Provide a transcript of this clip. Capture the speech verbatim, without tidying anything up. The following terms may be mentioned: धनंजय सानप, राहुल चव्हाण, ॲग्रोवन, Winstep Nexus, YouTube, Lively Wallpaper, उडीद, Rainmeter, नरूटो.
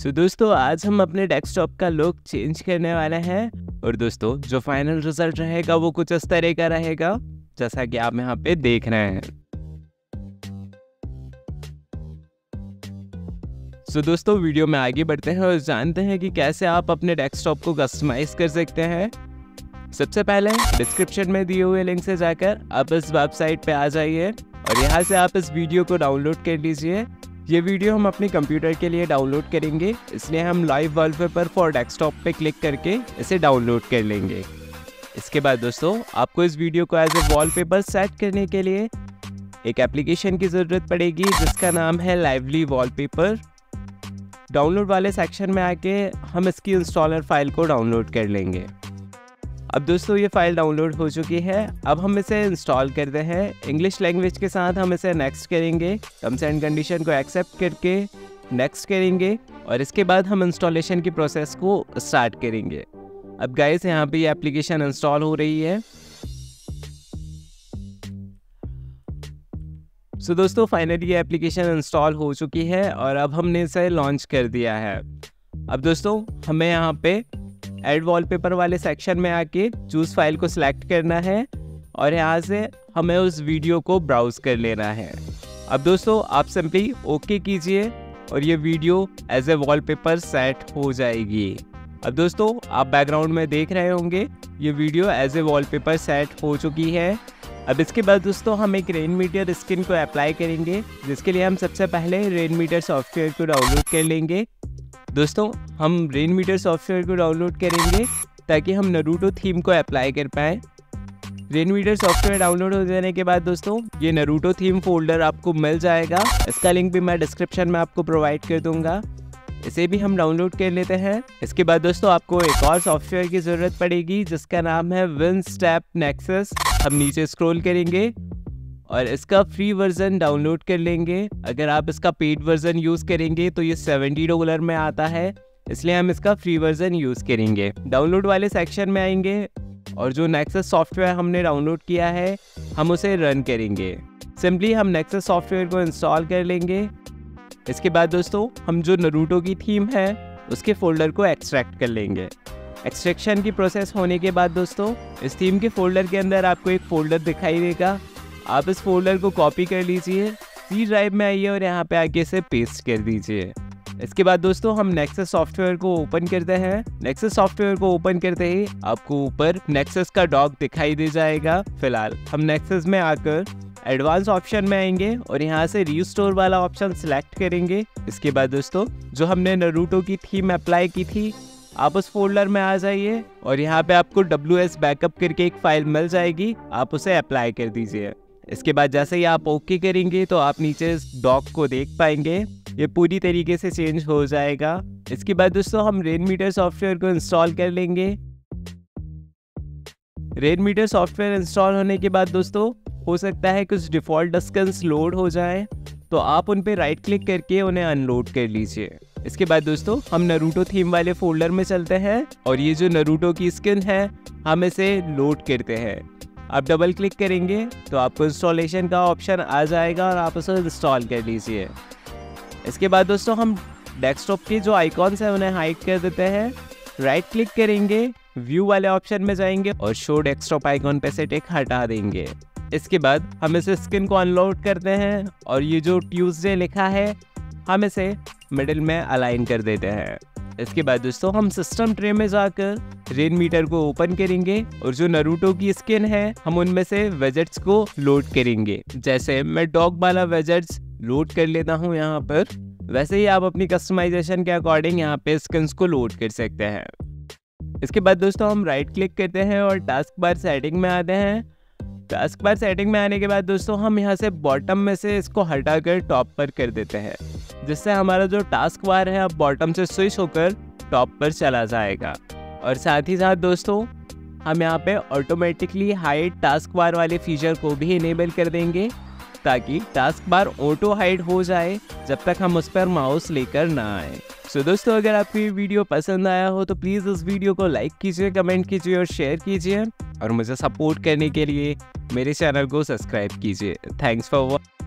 सो so, दोस्तों आज हम अपने डेस्कटॉप का लुक चेंज करने वाले हैं और दोस्तों जो फाइनल रिजल्ट रहेगा वो कुछ इस तरह का रहेगा जैसा कि आप यहाँ पे देख रहे हैं। सो so, दोस्तों वीडियो में आगे बढ़ते हैं और जानते हैं कि कैसे आप अपने डेस्कटॉप को कस्टमाइज कर सकते हैं। सबसे पहले डिस्क्रिप्शन में दिए हुए लिंक से जाकर आप इस वेबसाइट पे आ जाइए और यहाँ से आप इस वीडियो को डाउनलोड कर लीजिए। ये वीडियो हम अपने कंप्यूटर के लिए डाउनलोड करेंगे, इसलिए हम लाइव वॉलपेपर फॉर डेस्कटॉप पे क्लिक करके इसे डाउनलोड कर लेंगे। इसके बाद दोस्तों आपको इस वीडियो को एज ए वॉलपेपर सेट करने के लिए एक एप्लीकेशन की ज़रूरत पड़ेगी जिसका नाम है लाइवली वॉलपेपर। डाउनलोड वाले सेक्शन में आके हम इसकी इंस्टॉलर फाइल को डाउनलोड कर लेंगे। अब दोस्तों ये फ़ाइल डाउनलोड हो चुकी है, अब हम इसे इंस्टॉल करते हैं। इंग्लिश लैंग्वेज के साथ हम इसे नेक्स्ट करेंगे, टर्म्स एंड कंडीशन को एक्सेप्ट करके नेक्स्ट करेंगे और इसके बाद हम इंस्टॉलेशन की प्रोसेस को स्टार्ट करेंगे। अब गाइस यहाँ पे ये एप्लीकेशन इंस्टॉल हो रही है। सो so, दोस्तों फाइनली ये एप्लीकेशन इंस्टॉल हो चुकी है और अब हमने इसे लॉन्च कर दिया है। अब दोस्तों हमें यहाँ पे एड वॉलपेपर वाले सेक्शन में आके चूज फाइल को सिलेक्ट करना है और यहाँ से हमें उस वीडियो को ब्राउज कर लेना है। अब दोस्तों आप सिंपली ओके कीजिए और ये video as a wallpaper set हो जाएगी। अब दोस्तों आप बैकग्राउंड में देख रहे होंगे ये video as a wallpaper set हो चुकी है। अब इसके बाद दोस्तों हम एक रेनमीटर स्किन को अप्लाई करेंगे जिसके लिए हम सबसे पहले रेनमीटर सॉफ्टवेयर को डाउनलोड कर लेंगे। दोस्तों हम रेनमीटर सॉफ्टवेयर को डाउनलोड करेंगे ताकि हम नरूटो थीम को अप्लाई कर पाएँ। रेनमीटर सॉफ्टवेयर डाउनलोड हो जाने के बाद दोस्तों ये नरूटो थीम फोल्डर आपको मिल जाएगा, इसका लिंक भी मैं डिस्क्रिप्शन में आपको प्रोवाइड कर दूंगा। इसे भी हम डाउनलोड कर लेते हैं। इसके बाद दोस्तों आपको एक और सॉफ्टवेयर की ज़रूरत पड़ेगी जिसका नाम है विनस्टेप नेक्सस। हम नीचे स्क्रॉल करेंगे और इसका फ्री वर्जन डाउनलोड कर लेंगे। अगर आप इसका पेड वर्जन यूज़ करेंगे तो ये सत्तर डॉलर में आता है, इसलिए हम इसका फ्री वर्जन यूज़ करेंगे। डाउनलोड वाले सेक्शन में आएंगे और जो नेक्सस सॉफ्टवेयर हमने डाउनलोड किया है हम उसे रन करेंगे। सिंपली हम नेक्सस सॉफ्टवेयर को इंस्टॉल कर लेंगे। इसके बाद दोस्तों हम जो नरूटो की थीम है उसके फोल्डर को एक्सट्रैक्ट कर लेंगे। एक्सट्रैक्शन की प्रोसेस होने के बाद दोस्तों इस थीम के फोल्डर के अंदर आपको एक फोल्डर दिखाई देगा। आप इस फोल्डर को कॉपी कर लीजिए, सी ड्राइव में आइए और यहाँ पे आके इसे पेस्ट कर दीजिए। इसके बाद दोस्तों हम नेक्सस सॉफ्टवेयर को ओपन करते हैं। नेक्सस सॉफ्टवेयर को ओपन करते ही आपको ऊपर नेक्सस का डॉक दिखाई दे जाएगा। फिलहाल हम नेक्सस में आकर एडवांस ऑप्शन में आएंगे और यहाँ से रीस्टोर वाला ऑप्शन सिलेक्ट करेंगे। इसके बाद दोस्तों जो हमने नरूटो की थीम अप्लाई की थी आप उस फोल्डर में आ जाइए और यहाँ पे आपको डब्ल्यू एस बैकअप करके एक फाइल मिल जाएगी, आप उसे अप्लाई कर दीजिए। इसके बाद जैसे ही आप ओके करेंगे तो आप नीचे इस डॉक को देख पाएंगे, ये पूरी तरीके से चेंज हो जाएगा। इसके बाद दोस्तों हम रेनमीटर सॉफ्टवेयर को इंस्टॉल कर लेंगे। रेनमीटर सॉफ्टवेयर इंस्टॉल होने के बाद दोस्तों हो सकता है कुछ डिफ़ॉल्ट स्किन्स लोड हो जाए तो आप उन पे राइट क्लिक करके उन्हें अनलोड कर लीजिए। इसके बाद दोस्तों हम नरूटो थीम वाले फोल्डर में चलते हैं और ये जो नरूटो की स्किन है हम इसे लोड करते हैं। आप डबल क्लिक करेंगे तो आपको इंस्टॉलेशन का ऑप्शन आ जाएगा और आप उसे इंस्टॉल कर लीजिए। इसके बाद दोस्तों हम डेस्कटॉप के जो आइकॉन्स हैं उन्हें हाइड कर देते हैं। राइट क्लिक करेंगे, व्यू वाले ऑप्शन में जाएंगे और शो डेस्कटॉप आइकॉन पे से टिक हटा देंगे। इसके बाद हम इस स्किन को अनलोड करते हैं और ये जो ट्यूसडे लिखा है हम इसे मिडिल में अलाइन कर देते हैं। इसके बाद दोस्तों हम सिस्टम ट्रे में जाकर रेनमीटर को ओपन करेंगे और जो नरूटो की स्किन है हम उनमें से वेजेट्स को लोड करेंगे। जैसे मैं डॉग वाला वेजेट्स लोड कर लेता हूँ यहाँ पर, वैसे ही आप अपनी कस्टमाइजेशन के अकॉर्डिंग यहाँ पे स्किन्स को लोड कर सकते हैं। इसके बाद दोस्तों हम राइट क्लिक करते हैं और टास्क बार सेटिंग में आते हैं। टास्क बार सेटिंग में आने के बाद दोस्तों हम यहाँ से बॉटम में से इसको हटा कर टॉप पर कर देते हैं जिससे हमारा जो टास्क बार है अब बॉटम से स्विच होकर टॉप पर चला जाएगा। और साथ ही साथ दोस्तों हम यहाँ पे ऑटोमेटिकली हाइड टास्क बार वाले फीचर को भी इनेबल कर देंगे ताकि टास्क बार ऑटो हाइड हो जाए जब तक हम उस पर माउस लेकर ना आए। सो दोस्तों अगर आपको ये वीडियो पसंद आया हो तो प्लीज़ इस वीडियो को लाइक कीजिए, कमेंट कीजिए और शेयर कीजिए और मुझे सपोर्ट करने के लिए मेरे चैनल को सब्सक्राइब कीजिए। Thanks for watching.